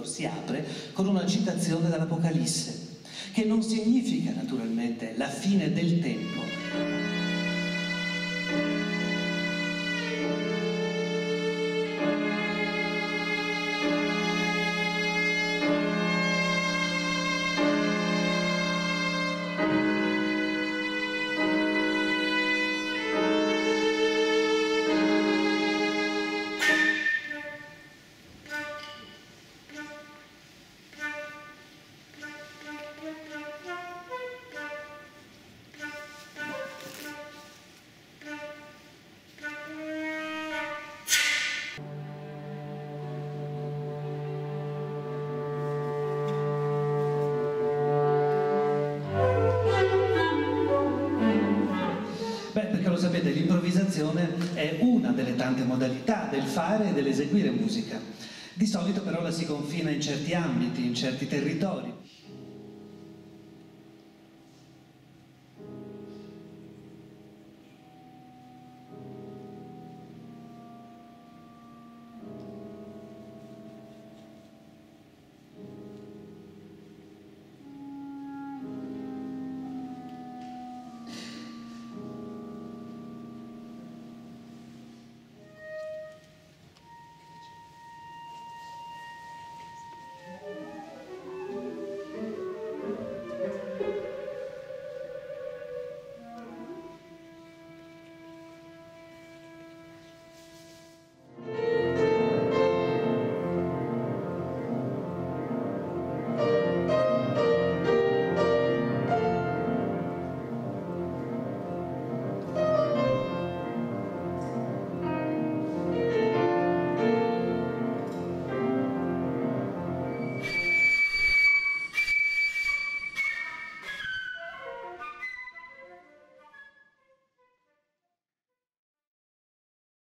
capitolo si apre con una citazione dall'Apocalisse, che non significa naturalmente la fine del tempo. Sapete, l'improvvisazione è una delle tante modalità del fare e dell'eseguire musica. Di solito però la si confina in certi ambiti, in certi territori.